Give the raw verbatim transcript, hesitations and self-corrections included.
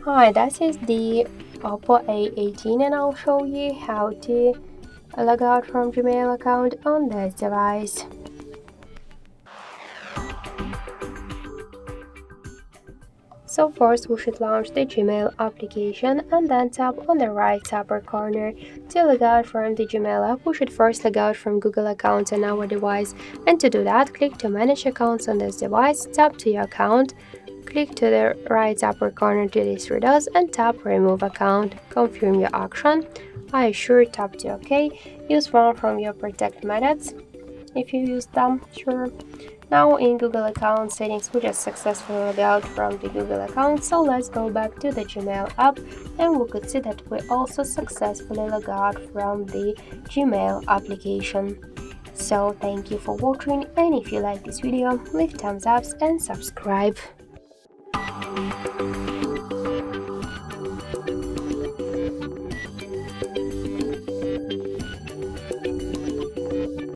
Hi, this is the Oppo A eighteen and I'll show you how to log out from Gmail account on this device. So first we should launch the Gmail application and then tap on the right upper corner. To log out from the Gmail app, we should first log out from Google account on our device, and to do that click to manage accounts on this device, tap to your account, click to the right upper corner to these three dots and tap remove account. Confirm your action. I assure, tap to OK. Use one from your protect methods if you use them, sure. Now in Google account settings we just successfully logged out from the Google account, so let's go back to the Gmail app and we could see that we also successfully logged out from the Gmail application. So thank you for watching, and if you like this video, leave thumbs ups and subscribe.